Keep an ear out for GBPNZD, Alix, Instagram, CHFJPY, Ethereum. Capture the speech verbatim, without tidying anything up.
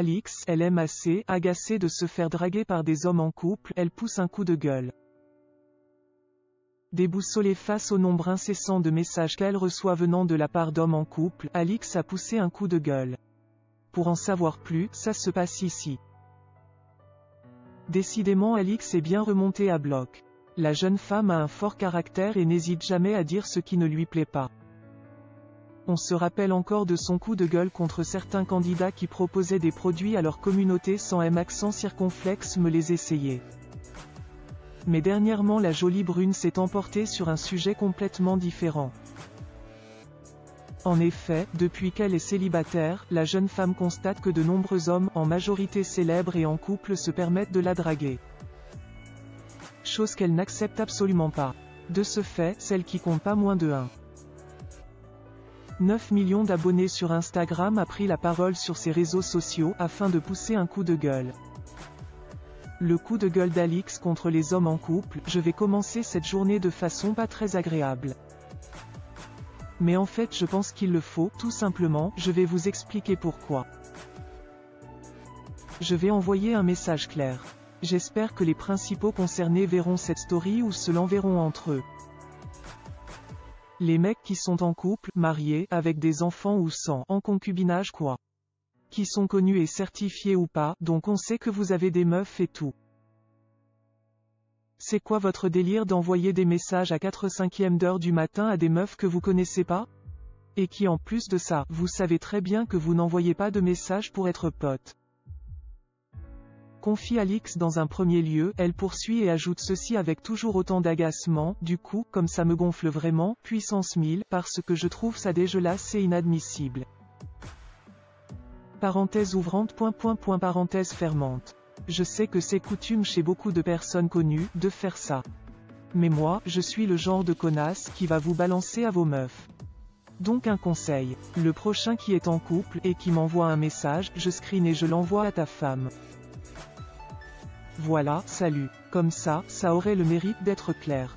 Alix, elle aime assez, agacée de se faire draguer par des hommes en couple, elle pousse un coup de gueule. Déboussolée face au nombre incessant de messages qu'elle reçoit venant de la part d'hommes en couple, Alix a poussé un coup de gueule. Pour en savoir plus, ça se passe ici. Décidément, Alix est bien remontée à bloc. La jeune femme a un fort caractère et n'hésite jamais à dire ce qui ne lui plaît pas. On se rappelle encore de son coup de gueule contre certains candidats qui proposaient des produits à leur communauté sans M accent circonflexe me les essayer. Mais dernièrement la jolie brune s'est emportée sur un sujet complètement différent. En effet, depuis qu'elle est célibataire, la jeune femme constate que de nombreux hommes, en majorité célèbres et en couple, se permettent de la draguer. Chose qu'elle n'accepte absolument pas. De ce fait, celle qui compte pas moins de un virgule neuf million d'abonnés sur Instagram a pris la parole sur ses réseaux sociaux, afin de pousser un coup de gueule. Le coup de gueule d'Alix contre les hommes en couple, je vais commencer cette journée de façon pas très agréable. Mais en fait je pense qu'il le faut, tout simplement, je vais vous expliquer pourquoi. Je vais envoyer un message clair. J'espère que les principaux concernés verront cette story ou se l'enverront entre eux. Les mecs qui sont en couple, mariés, avec des enfants ou sans, en concubinage quoi. Qui sont connus et certifiés ou pas, donc on sait que vous avez des meufs et tout. C'est quoi votre délire d'envoyer des messages à quatre cinquièmes d'heure du matin à des meufs que vous connaissez pas? Et qui en plus de ça, vous savez très bien que vous n'envoyez pas de messages pour être potes. Confie Alix dans un premier lieu, elle poursuit et ajoute ceci avec toujours autant d'agacement, du coup, comme ça me gonfle vraiment, puissance mille, parce que je trouve ça dégueulasse et inadmissible. Parenthèse ouvrante, point point point parenthèse fermante. Je sais que c'est coutume chez beaucoup de personnes connues, de faire ça. Mais moi, je suis le genre de connasse qui va vous balancer à vos meufs. Donc un conseil, le prochain qui est en couple, et qui m'envoie un message, je screen et je l'envoie à ta femme. Voilà, salut. Comme ça, ça aurait le mérite d'être clair.